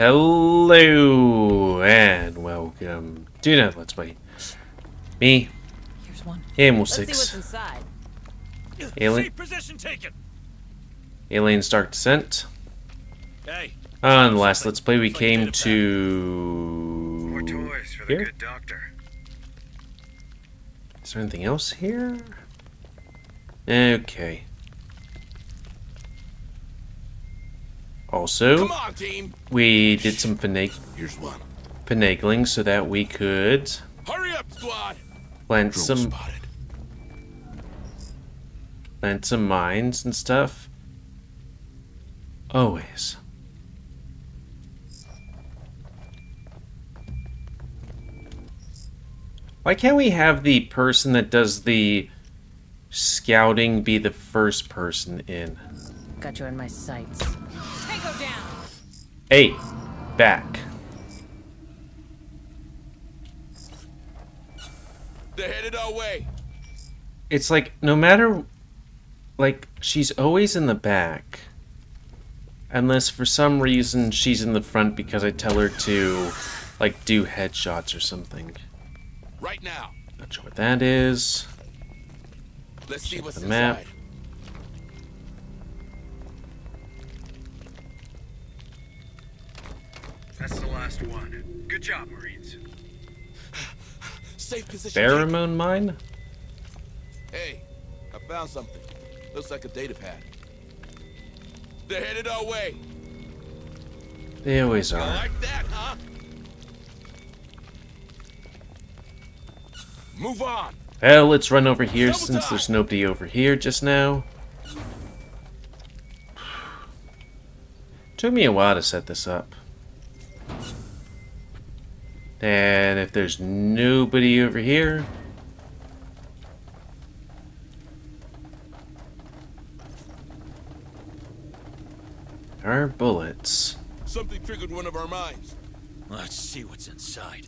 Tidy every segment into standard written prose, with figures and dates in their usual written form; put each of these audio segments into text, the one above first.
Hello and welcome to another Let's Play. Me. Here's one. Animal 6. Aliens: Dark Descent. Hey. On the last Let's Play, we came to. More toys for the good doctor. Is there anything else here? Okay. Also, we did some finagling so that we could plant some mines and stuff. Always. Why can't we have the person that does the scouting be the first person in? Got you in my sights. Hey, back. They're headed our way. It's like, no matter, like, she's always in the back. Unless for some reason she's in the front because I tell her to, like, do headshots or something. Right now. Not sure what that is. Let's see what's the map. Inside. That's the last one. Good job, Marines. Safe position. Pheromone mine? Hey, I found something. Looks like a data pad. They're headed our way. They always are. Like that, huh? Move on. Well, let's run over here since there's nobody over here just now. Took me a while to set this up. And if there's nobody over here, there are bullets. Something triggered one of our mines. Let's see what's inside.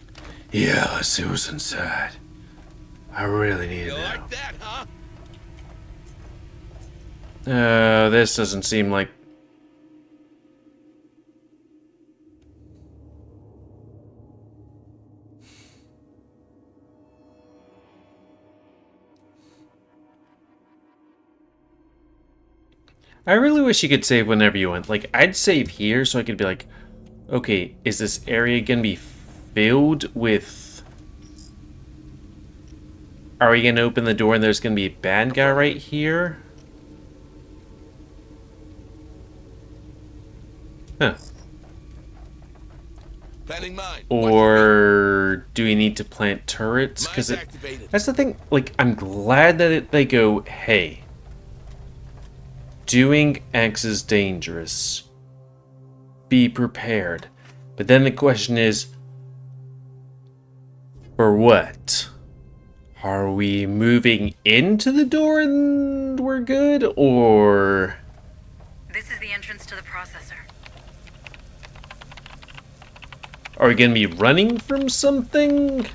Yeah, let's see what's inside. I really need it. Like that, huh? This doesn't seem like. I really wish you could save whenever you want. Like, I'd save here so I could be like, okay, is this area gonna be filled with... Are we gonna open the door and there's gonna be a bad guy right here? Huh. Planting mine. Or do we need to plant turrets? Because that's the thing, like, I'm glad that they go, hey... Doing X is dangerous. Be prepared. But then the question is, for what? Are we moving into the door and we're good, or... This is the entrance to the processor. Are we gonna be running from something?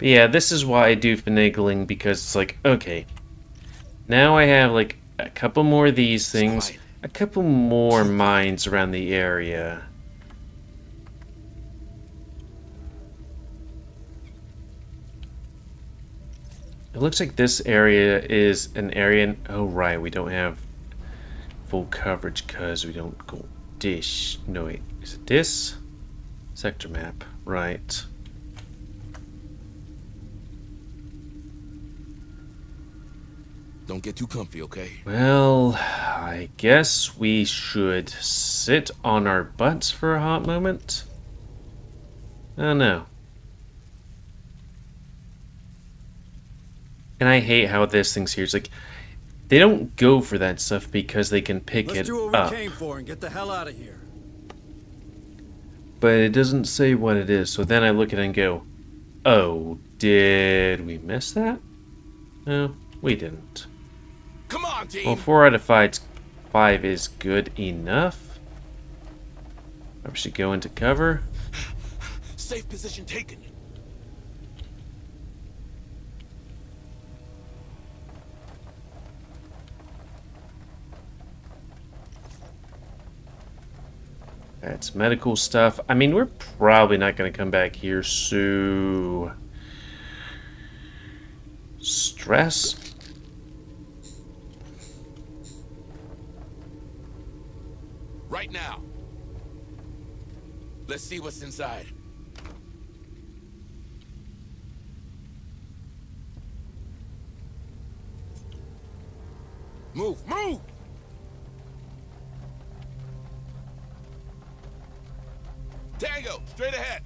But yeah, this is why I do finagling, because it's like, okay, now I have like a couple more of these things, a couple more mines around the area. It looks like this area is an area, oh right, we don't have full coverage because we don't go dish. No wait, is it this? Sector map, right. Don't get too comfy, okay? Well, I guess we should sit on our butts for a hot moment. Oh no. And I hate how this thing's here. It's like, they don't go for that stuff because they can pick it up. Let's do what we came for and get the hell out of here. But it doesn't say what it is, so then I look at it and go, oh, did we miss that? No, we didn't. Come on, team. Well, 4 out of 5 is good enough. I should go into cover. Safe position taken. That's medical stuff. I mean, we're probably not going to come back here, so... stress? Right now. Let's see what's inside. Move, move! Tango, straight ahead.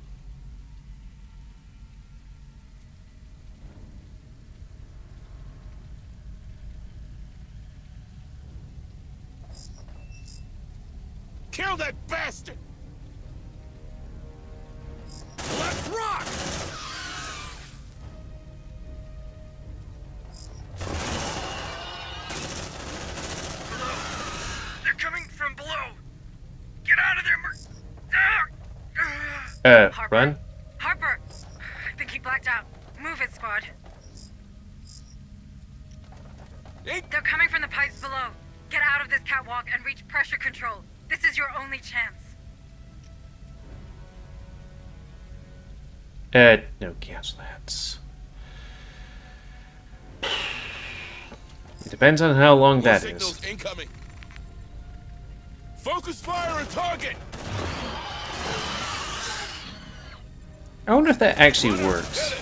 Kill that bastard! Let's rock! They're coming from below. Get out of there, Harper. Run? Harper! I think he blacked out. Move it, squad. Hey. They're coming from the pipes below. Get out of this catwalk and reach pressure control. This is your only chance. No, cancel that. It depends on how long that is. Incoming. Focus fire on target. I wonder if that actually works.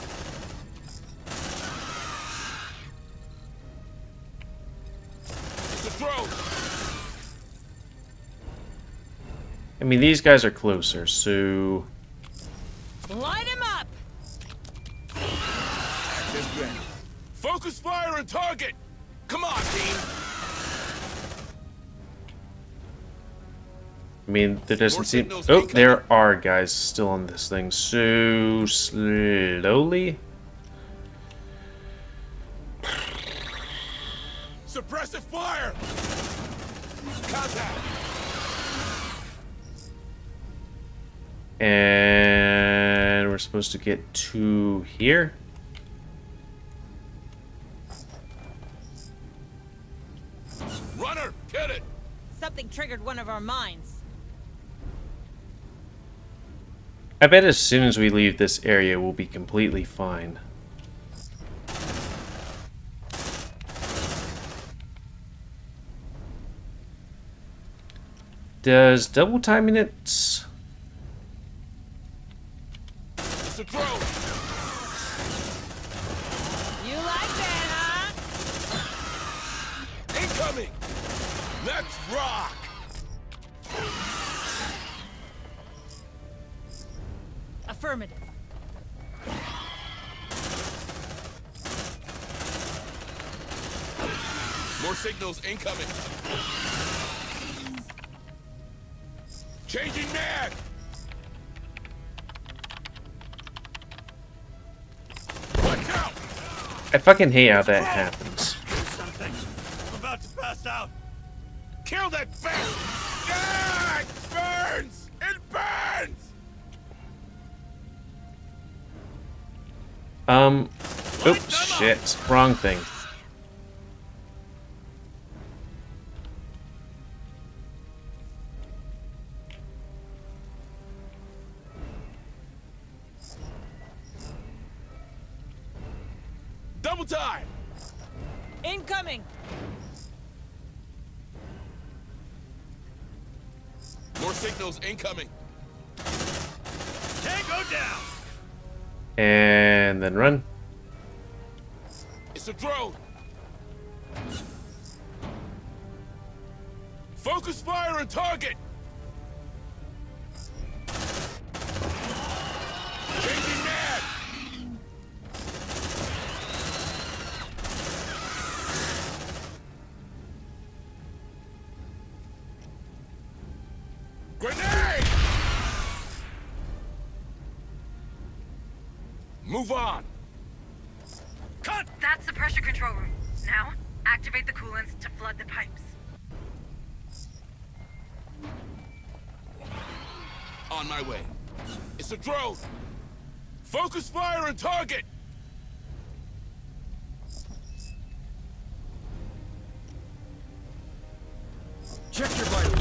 I mean, these guys are closer, so... light him up! Focus fire on target! Come on, team! I mean, there doesn't seem... oh, there are guys still on this thing, so... slowly? Suppressive fire! Contact! And we're supposed to get to here. Runner, get it! Something triggered one of our mines. I bet as soon as we leave this area, we'll be completely fine. Does double timing it? You like that, huh? Incoming! Let's rock! Affirmative. More signals incoming. Changing mag! I fucking hate how that happens. I'm about to pass out. Kill that bastard! Yeah, it burns! It burns! Oops, shit. Wrong thing. Time. Incoming. More signals incoming. Tango down. And then run. It's a drone. Focus fire on target. Move on. Cut! That's the pressure control room. Now, activate the coolants to flood the pipes. On my way. It's a drone. Focus fire on target! Check your vitals.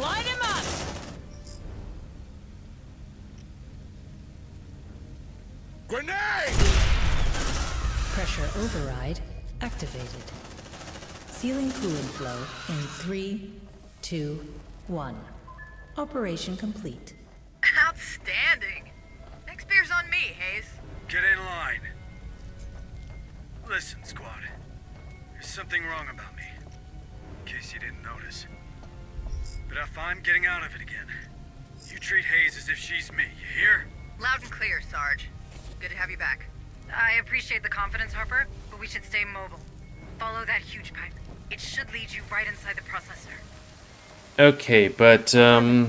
Line him up! Grenade! Pressure override activated. Sealing coolant flow in 3, 2, 1. Operation complete. Outstanding. Next beer's on me, Hayes. Get in line. Listen, squad. There's something wrong about me, in case you didn't notice. But if I'm getting out of it again, you treat Hayes as if she's me, you hear? Loud and clear, Sarge. Good to have you back. I appreciate the confidence, Harper, but we should stay mobile. Follow that huge pipe. It should lead you right inside the processor. Okay, but, Hey,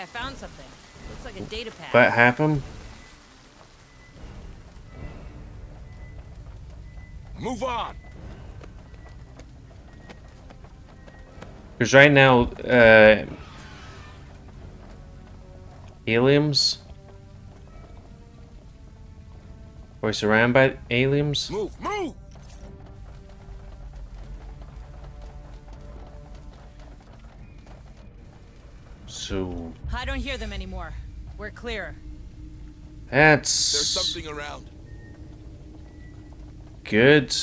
I found something. Looks like a data pad. What happened? Move on! Because right now, aliens? We're surrounded by aliens? Move! Move! So... I don't hear them anymore. We're clear. That's... There's something around. Good.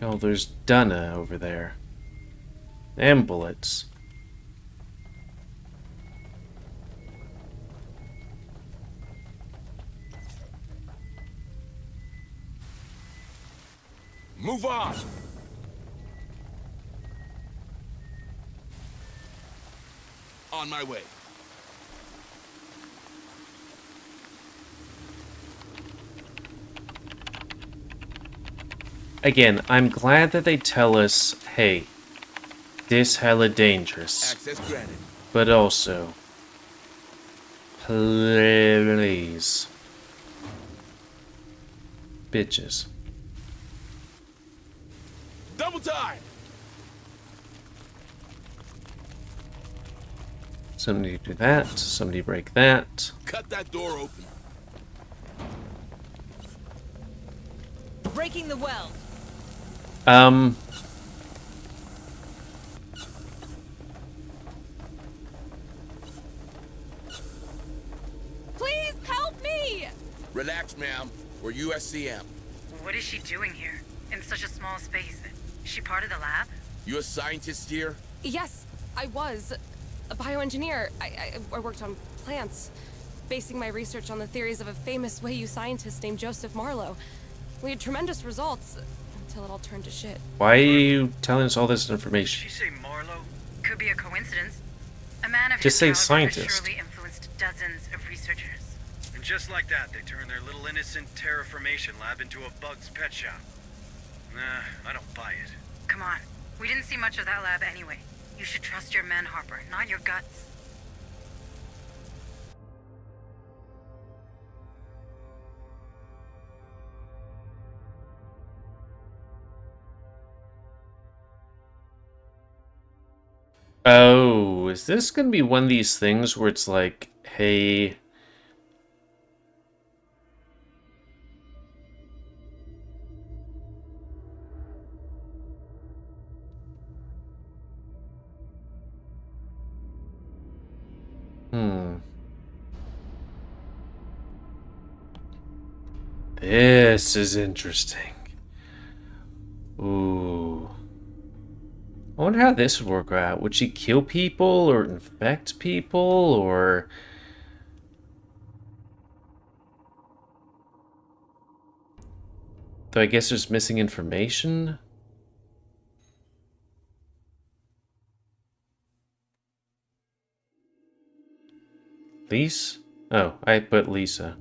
Oh, there's Dunna over there. And bullets. Move on! On my way. Again, I'm glad that they tell us, hey, this hella dangerous. Access granted. But also, please, bitches. Double time. Somebody do that. Somebody break that. Cut that door open. Breaking the well. Please help me. Relax, ma'am. We're USCM. What is she doing here in such a small space? Is she part of the lab? You a scientist here? Yes, I was. A bioengineer. I worked on plants, basing my research on the theories of a famous Wayu scientist named Joseph Marlowe. We had tremendous results, until it all turned to shit. Why are you telling us all this information? Did she say Marlowe? Could be a coincidence. A man of just his power surely influenced dozens of researchers. And just like that, they turned their little innocent terraformation lab into a bug's pet shop. Nah, I don't buy it. Come on. We didn't see much of that lab anyway. You should trust your men, Harper, not your guts. Oh, is this gonna be one of these things where it's like, hey... This is interesting. Ooh. I wonder how this would work out. Would she kill people or infect people or... Though I guess there's missing information. Lise? Oh, I put Lisa.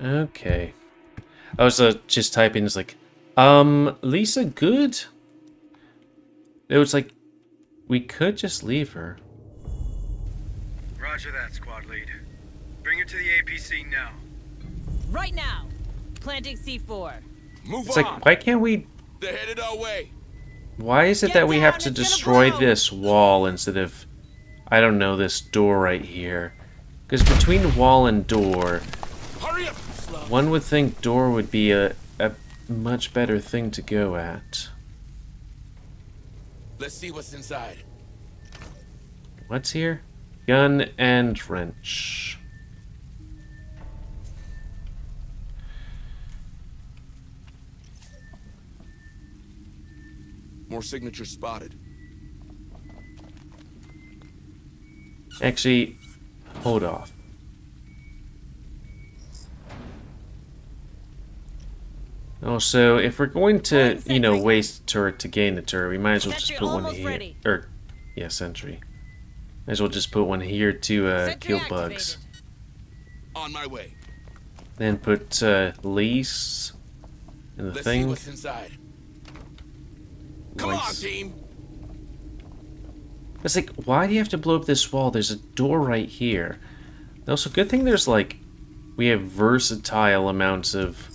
Okay. I was just typing, it's like, Lisa good? It was like, we could just leave her. Roger that, squad lead. Bring her to the APC now. Right now. Planting C4. Move on. It's like, why can't we... They're headed our way. Why is it that we have to destroy this wall instead of, I don't know, this door right here? Because between wall and door, one would think door would be a much better thing to go at. Let's see what's inside. What's here? Gun and wrench. More signatures spotted. Actually, hold off. Also, if we're going to, you know, waste a turret to gain a turret, we might as well just put one here. Or, yeah, sentry. Might as well just put one here to kill bugs. On my way. Then put lease in the thing. Let's see what's inside. Come on, team. It's like, why do you have to blow up this wall? There's a door right here. Also, good thing there's like, we have versatile amounts of.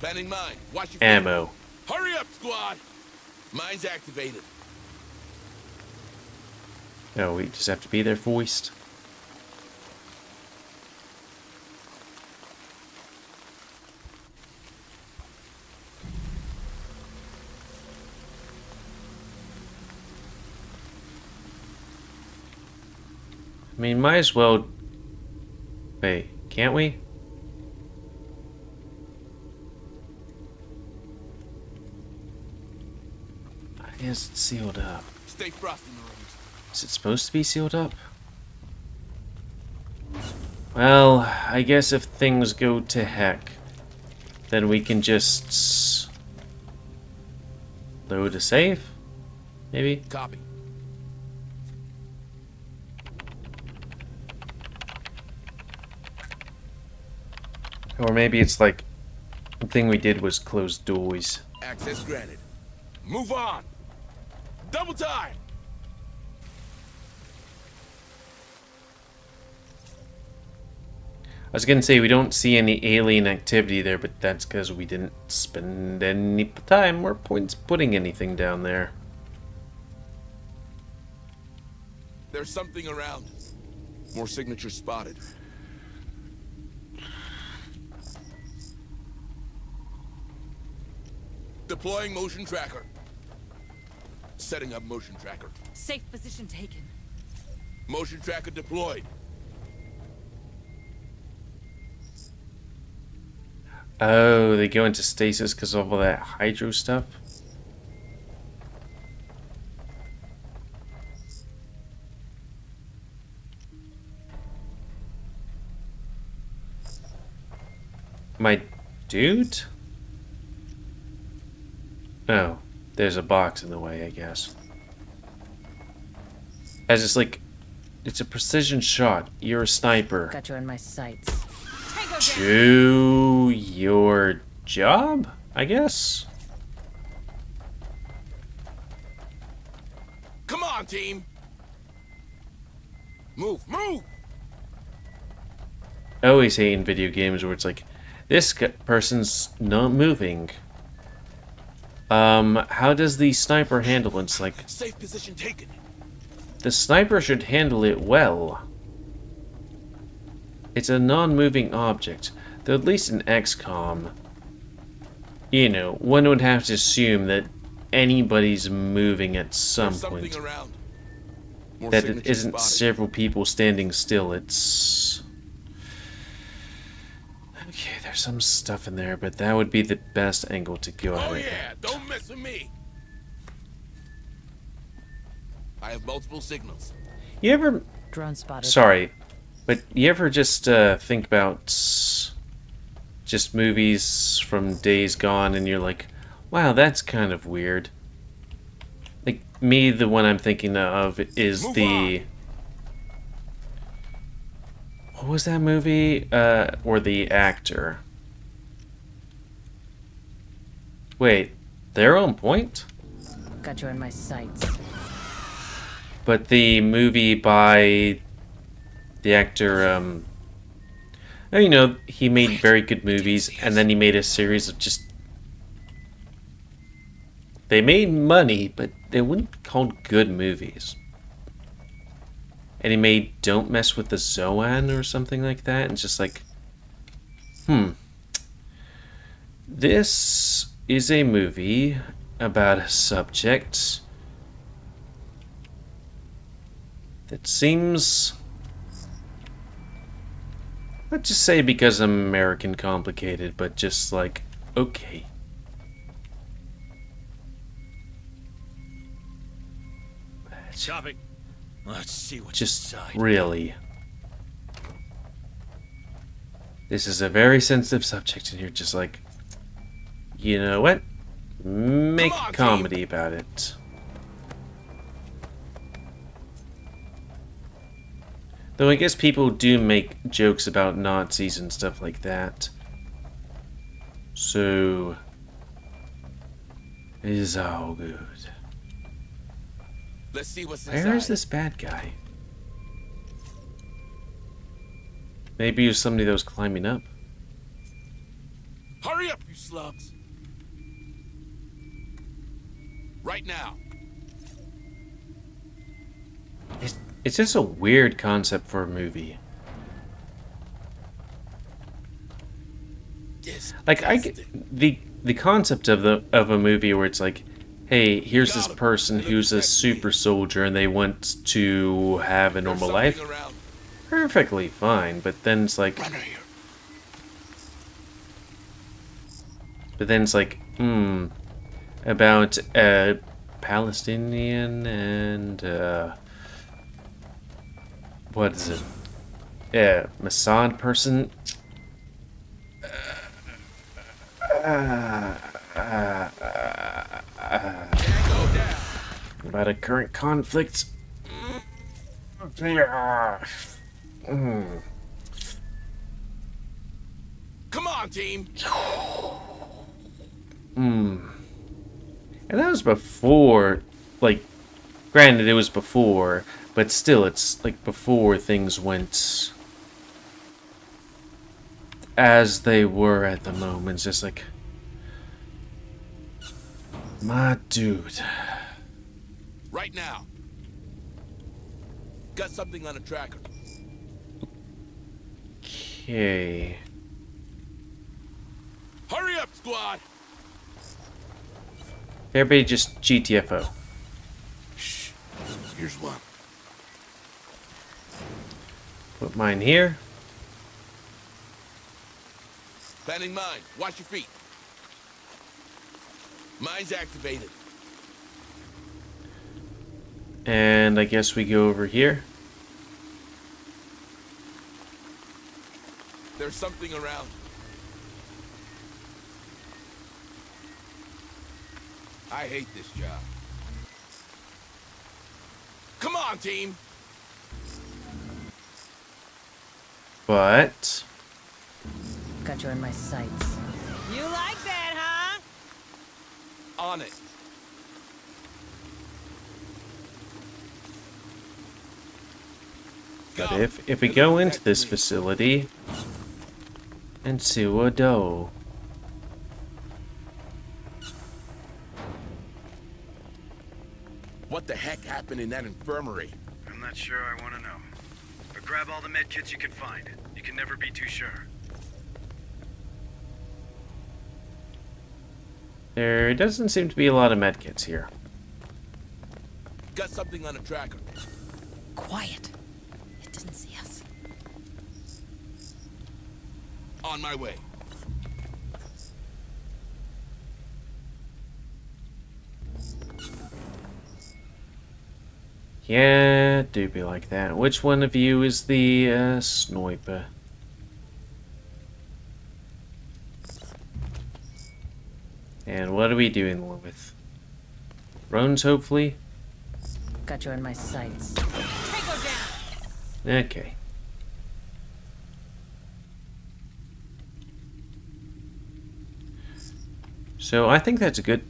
Planning mine. Watch your ammo. Hurry up, squad. Mine's activated. No, we just have to be there voiced. I mean, might as well... Wait, can't we? I guess it's sealed up. Stay frosty, Marines. Is it supposed to be sealed up? Well, I guess if things go to heck, then we can just... load a save? Maybe? Copy. Or maybe it's like the thing we did was close doors. Access granted. Move on. Double time. I was gonna say we don't see any alien activity there, but that's because we didn't spend any time or points putting anything down there. There's something around. More signatures spotted. Deploying motion tracker. Setting up motion tracker. Safe position taken. Motion tracker deployed. Oh, they go into stasis because of all that hydro stuff? My dude? Oh, there's a box in the way, I guess. As it's like, it's a precision shot. You're a sniper. Got you in my sights. Do your job, I guess. Come on, team. Move, move. I always hate in video games where it's like, this person's not moving. How does the sniper handle it? It's like, safe position taken. The sniper should handle it well. It's a non-moving object, though at least in XCOM, you know, one would have to assume that anybody's moving at some point. That it isn't several people standing still, it's... Okay, there's some stuff in there, but that would be the best angle to go at. Oh yeah, don't mess with me. I have multiple signals. You ever drone spotted? Sorry, but you ever just think about just movies from days gone, and you're like, wow, that's kind of weird. Like me, the one I'm thinking of is What was that movie? Or the actor? Wait, they're on point? Got you in my sights. But the movie by the actor, you know, he made very good movies, and then he made a series of just... They made money, but they wouldn't call good movies. And he made Don't Mess with the Zoan or something like that, and it's just like, this is a movie about a subject that seems, let's just say because I'm American, complicated, but just like, okay. Shopping. Let's see what's inside. Really. This is a very sensitive subject, and you're just like, you know what? Make a comedy about it. Though I guess people do make jokes about Nazis and stuff like that. So, it is all good. Let's see what's inside. Where is this bad guy? Maybe it was somebody that was climbing up. Hurry up, you slugs! Right now. It's just a weird concept for a movie. Like I get the concept of a movie where it's like, hey, here's this person who's a super soldier and they want to have a normal life. Perfectly fine, but then it's like... But then it's like, about a Palestinian and, what is it? Mossad person? About a current conflict? Come on, team. And that was before, like, granted it was before, but still it's like before things went as they were at the moment. It's just like, my dude. Right now. Got something on a tracker. Okay. Hurry up, squad. Everybody just GTFO. Shh. Here's one. Put mine here. Planting mine. Watch your feet. Mine's activated. And I guess we go over here. There's something around. I hate this job. Come on, team. But got you in my sights. You like that, huh? On it. But if we go into this facility and see a dough. What the heck happened in that infirmary? I'm not sure I want to know. But grab all the med kits you can find. You can never be too sure. There doesn't seem to be a lot of med kits here. Got something on a tracker. Quiet. Didn't see us. On my way. Yeah, do be like that. Which one of you is the sniper? And what are we doing with? Drones, hopefully? Got you in my sights. Okay. So I think that's good.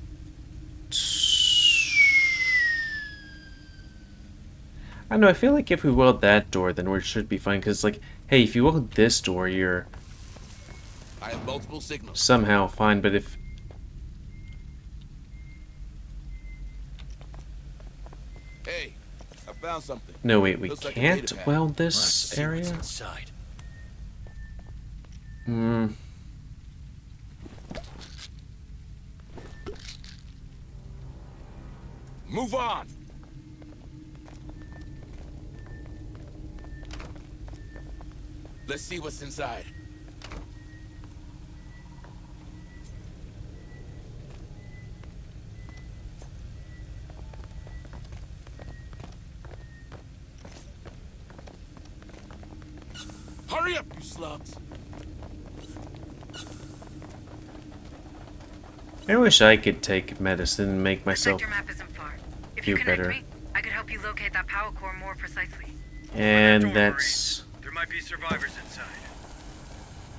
I don't know, I feel like if we weld that door, then we should be fine, because, like, hey, if you weld this door, you're I have multiple signals. Somehow fine, but if hey, I found something. No, wait, we can't weld this area? Hmm. Move on! Let's see what's inside. Hurry up, you slugs! I wish I could take medicine and make myself feel better. Me, I could help you locate that power core more precisely. And that's... There might be survivors inside.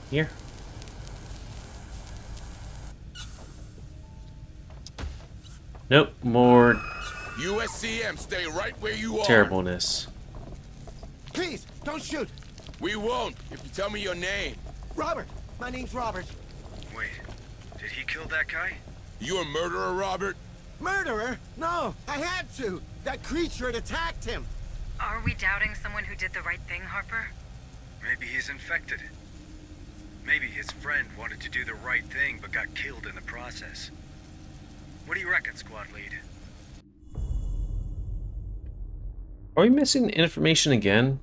Here. Nope, more USCM, stay right where you are. Terribleness. Please, don't shoot. We won't if you tell me your name. Robert. My name's Robert. Wait. Did he kill that guy? You a murderer, Robert? Murderer? No, I had to. That creature had attacked him. Are we doubting someone who did the right thing, Harper? Maybe he's infected. Maybe his friend wanted to do the right thing, but got killed in the process. What do you reckon, squad lead? Are we missing information again?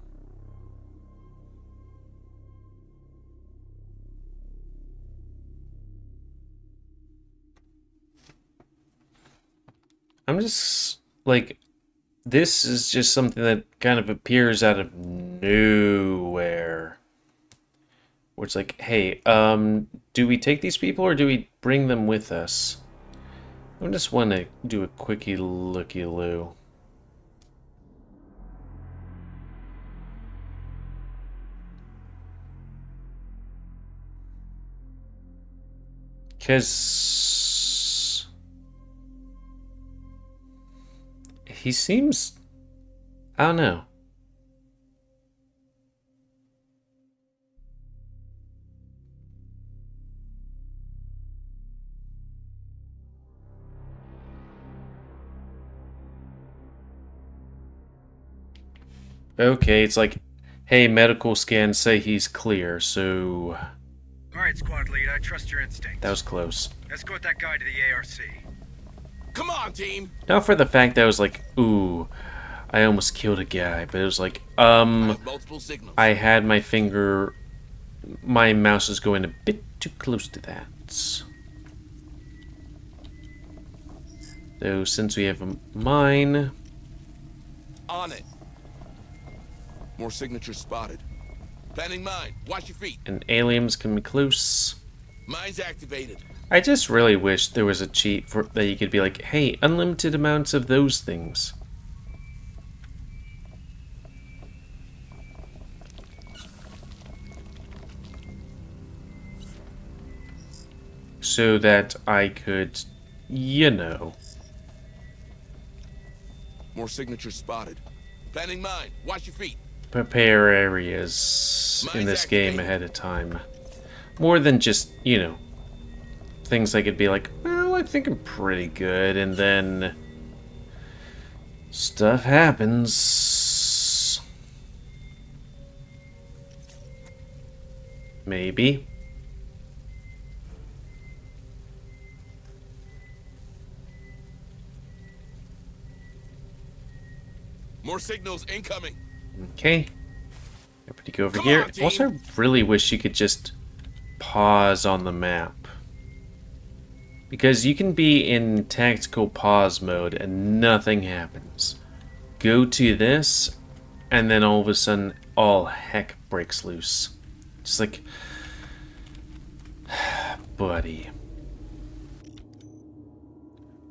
I'm just, like... This is just something that kind of appears out of nowhere. Where it's like, hey, do we take these people or do we bring them with us? I just want to do a quickie looky-loo. Because... he seems... I don't know. Okay, it's like, hey, medical scans say he's clear, so... Alright, squad lead, I trust your instincts. That was close. Escort that guy to the ARC. Come on, team! Not for the fact that I was like, ooh... I almost killed a guy, but it was like, I had my finger, my mouse is going a bit too close to that. So since we have a mine, on it. More signatures spotted. Planning mine. Watch your feet. And aliens can be close. Mine's activated. I just really wish there was a cheat for that you could be like, hey, unlimited amounts of those things. So that I could, you know. More signatures spotted. Planning mine. Watch your feet. Prepare areas Mine's in this game ahead of time. More than just, you know, things I could be like, well, I think I'm pretty good, and then stuff happens. Maybe. More signals incoming. Okay. Everybody go over here. Also, I really wish you could just pause on the map. Because you can be in tactical pause mode and nothing happens. Go to this, and then all of a sudden, all heck breaks loose. Just like... buddy.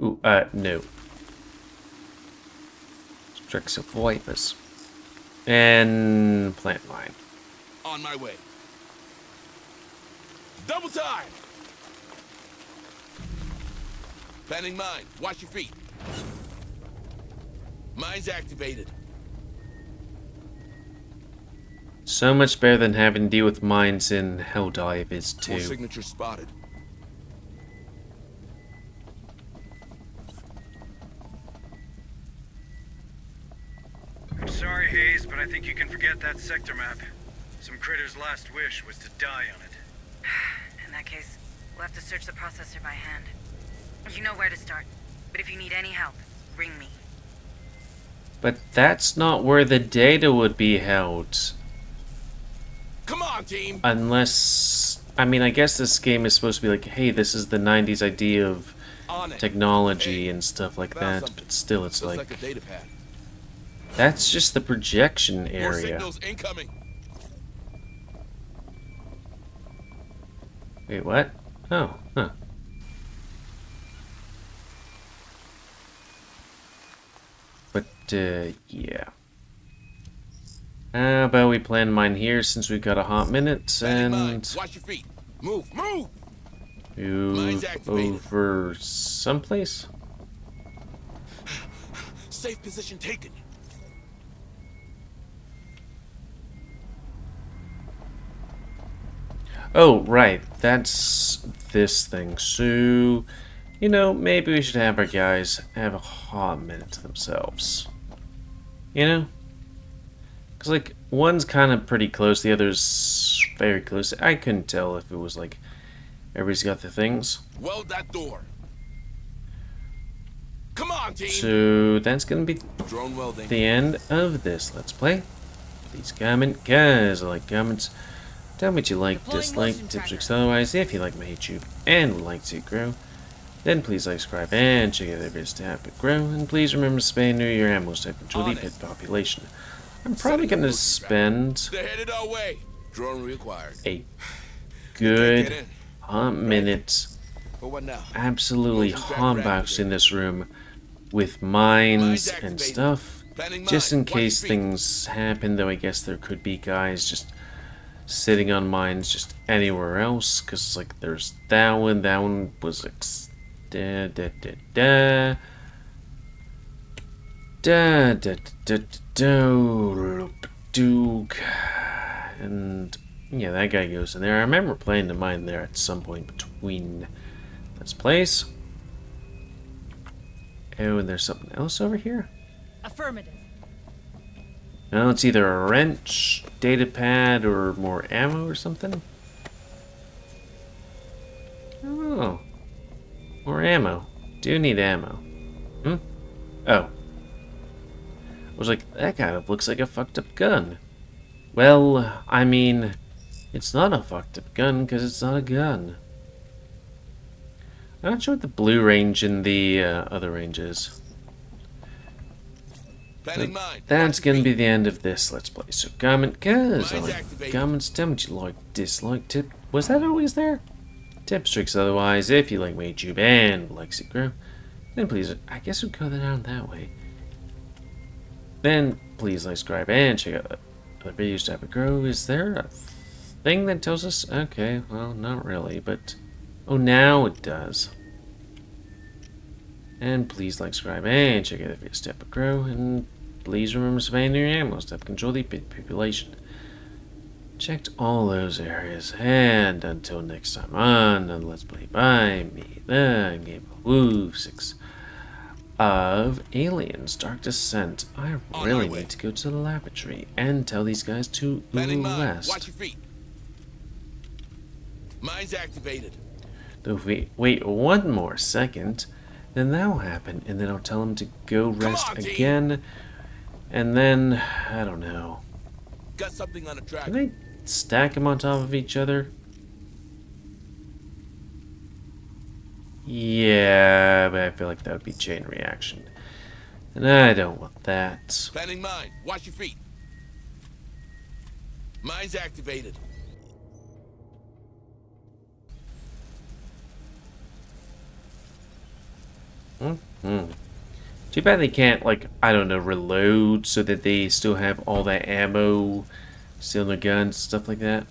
Ooh, no. Tricks of wipers and plant line. On my way. Double time. Planting mine. Watch your feet. Mine's activated. So much better than having to deal with mines in Helldive is too. More signature spotted. I'm sorry, Hayes, but I think you can forget that sector map. Some critter's last wish was to die on it. In that case, we'll have to search the processor by hand. You know where to start, but if you need any help, ring me. But that's not where the data would be held. Come on, team! Unless... I mean, I guess this game is supposed to be like, hey, this is the 90s idea of technology and stuff like that, but still it's like... That's just the projection area. Wait, what? Oh, huh. But, yeah. How about we plan mine here since we've got a hot minute and... Watch your feet. Move, move! Move over someplace? Safe position taken. Oh, right. That's this thing. So, you know, maybe we should have our guys have a hot minute to themselves. You know? Because, like, one's kind of pretty close. The other's very close. I couldn't tell if it was, like, everybody's got their things. Weld that door. Come on, team. So, that's going to be drone welding. The end of this Let's Play. Please comment, guys. I like comments. Tell me what you like, dislike, tips, tricks, otherwise. If you like my YouTube and like to grow, then please like, subscribe, and check out the videos to help it grow. And please remember to spay and neuter your animals to control the pet population. I'm probably going to spend a good hot minute absolutely hotboxing this room with mines and stuff, just in case things happen, though I guess there could be guys just sitting on mines just anywhere else, because like there's that one was ex da da da da da da da da Duke, and yeah, that guy goes in there. I remember playing the mine there at some point between this place. Oh, and there's something else over here. Affirmative. Well, it's either a wrench, data pad, or more ammo or something. Oh. More ammo. Do need ammo. Hmm? Oh. I was like, that kind of looks like a fucked up gun. Well, I mean, it's not a fucked up gun because it's not a gun. I'm not sure what the blue range and the other range is. That's going to be the end of this Let's Play. So comment, guys, I like comments, tell me what you like, dislike, tip. Was that always there? Tips, tricks, otherwise, if you like my YouTube and like Secret, then please, I guess we'll go down that way. Then please like, subscribe, and check out the videos to help it grow. Is there a thing that tells us? Okay, well, not really, but... Oh, now it does. And please like, subscribe, and check out the videos to help it grow. And please remember to spay and neuter your animals to help control the pet population. Checked all those areas. And until next time on the Let's Play by me, the Game of Wolf 6 of Aliens: Dark Descent. I really need to go to the laboratory and tell these guys to rest. Watch your feet. Mine's activated. Though if we wait one more second, then that'll happen, and then I'll tell him to go rest again, and then, I don't know. Got something on a track. Can they stack them on top of each other? Yeah, but I feel like that would be chain reaction, and I don't want that. Planting mine. Watch your feet. Mine's activated. Mm-hmm. Too bad they can't, like, I don't know, reload so that they still have all that ammo still in their guns, stuff like that.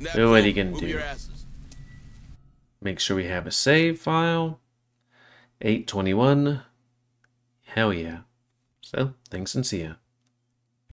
Now, what are you gonna do? Make sure we have a save file. 821. Hell yeah. So, thanks and see ya.